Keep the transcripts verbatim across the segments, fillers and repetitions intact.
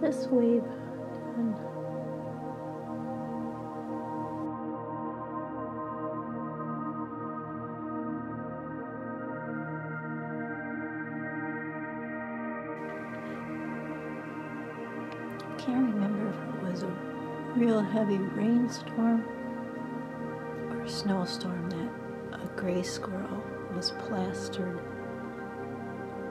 this wave down. I can't remember if it was a real heavy rainstorm or snowstorm that a gray squirrel was plastered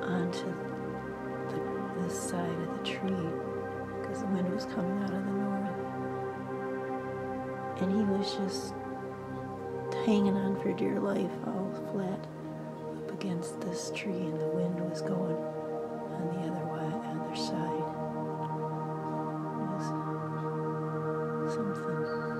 onto the, the side of the tree because the wind was coming out of the north. And he was just hanging on for dear life, all flat up against this tree, and the wind was going on the other way, other side. It was something.